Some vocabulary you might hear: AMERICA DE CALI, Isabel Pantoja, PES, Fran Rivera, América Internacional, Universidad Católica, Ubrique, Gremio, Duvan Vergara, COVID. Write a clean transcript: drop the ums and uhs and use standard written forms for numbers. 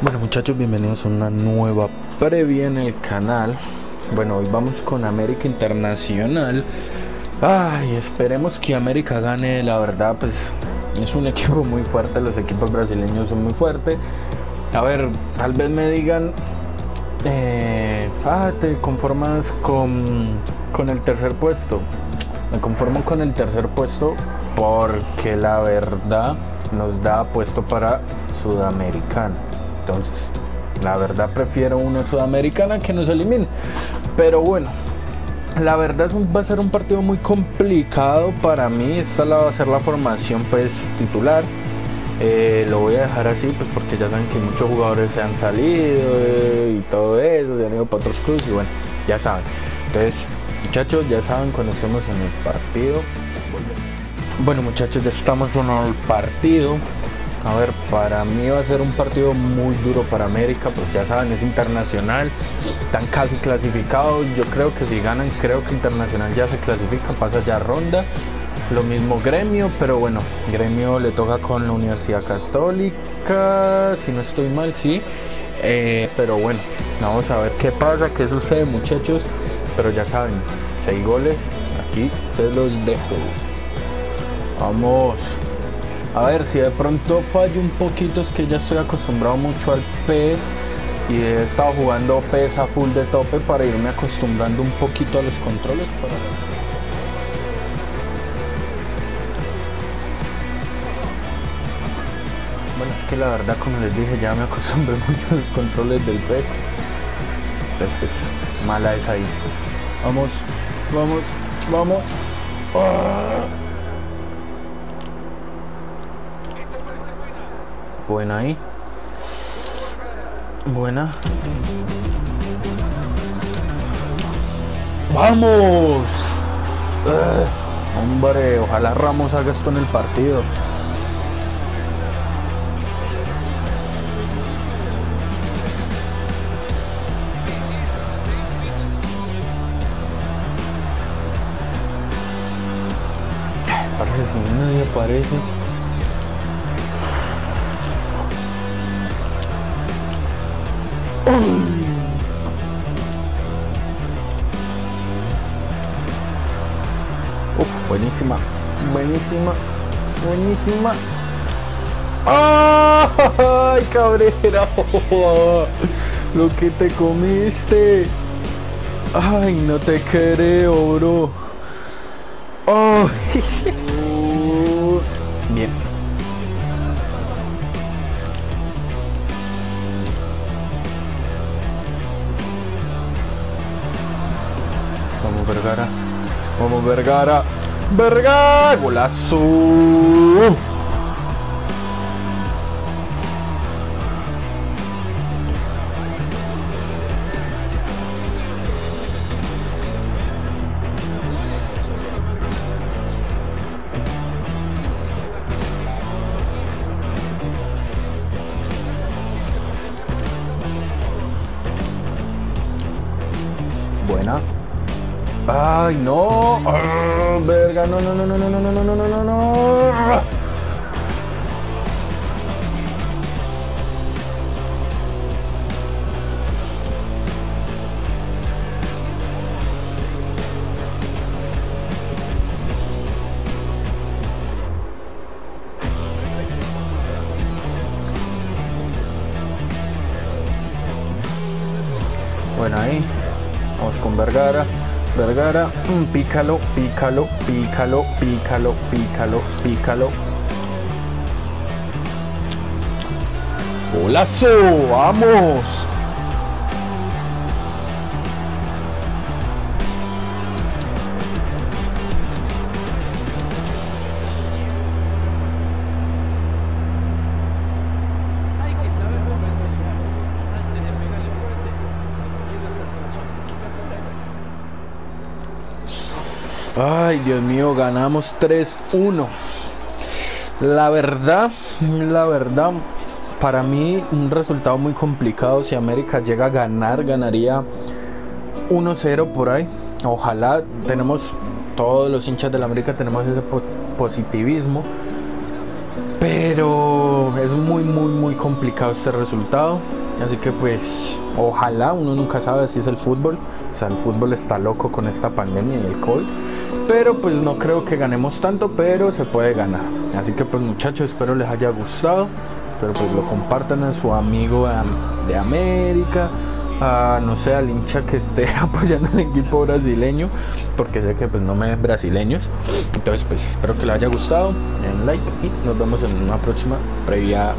Bueno muchachos, bienvenidos a una nueva previa en el canal. Bueno, hoy vamos con América Internacional. Ay, esperemos que América gane, la verdad pues es un equipo muy fuerte, los equipos brasileños son muy fuertes. A ver, tal vez me digan, te conformas con el tercer puesto. Me conformo con el tercer puesto porque la verdad nos da puesto para Sudamericana. Entonces, la verdad prefiero una Sudamericana que nos elimine. Pero bueno, la verdad va a ser un partido muy complicado para mí. Esta va a ser la formación pues titular. Lo voy a dejar así pues porque ya saben que muchos jugadores se han salido y todo eso, se han ido para otros clubes y bueno, ya saben. Entonces, muchachos, ya saben, cuando estemos en el partido. Bueno muchachos, ya estamos en el partido. A ver, para mí va a ser un partido muy duro para América, pues ya saben, es Internacional, están casi clasificados. Yo creo que si ganan, creo que Internacional ya se clasifica, pasa ya ronda. Lo mismo Gremio, pero bueno, Gremio le toca con la Universidad Católica, si no estoy mal, sí. Pero bueno, vamos a ver qué pasa, qué sucede muchachos. Pero ya saben, 6 goles, aquí se los dejo. Vamos. A ver, si de pronto fallo un poquito, es que ya estoy acostumbrado mucho al PES y he estado jugando PES a full de tope para irme acostumbrando un poquito a los controles. Bueno, es que la verdad, como les dije, ya me acostumbré mucho a los controles del PES. Entonces, pues, mala es ahí. Vamos, vamos, vamos. ¡Oh! Buena ahí. Buena. ¡Vamos! Hombre, ojalá Ramos haga esto en el partido. Parece si nadie aparece. Buenísima, buenísima, buenísima. ¡Ay, Cabrera! Lo que te comiste. Ay, no te creo, bro. Oh. Bien. Vamos, Vergara. Vamos, Vergara. Vergara, golazo. Buena. Ay, no. ¡Oh, verga! No, no, no, no, no, no, no, no, no, no, no. Bueno, ahí. Vamos con Vergara. Vergara, pícalo, pícalo, pícalo, pícalo, pícalo, pícalo. ¡Golazo! ¡Vamos! Ay, Dios mío, ganamos 3-1. La verdad, para mí un resultado muy complicado. Si América llega a ganar, ganaría 1-0 por ahí. Ojalá, tenemos todos los hinchas de la América, tenemos ese positivismo. Pero es muy, muy, muy complicado este resultado, así que pues ojalá, uno nunca sabe, si es el fútbol, o sea, el fútbol está loco con esta pandemia y el COVID, pero pues no creo que ganemos tanto, pero se puede ganar, así que pues muchachos, espero les haya gustado, pero pues lo compartan a su amigo de América, no sé, al hincha que esté apoyando al equipo brasileño, porque sé que pues no me ven brasileños. Entonces pues espero que les haya gustado, den like y nos vemos en una próxima previa.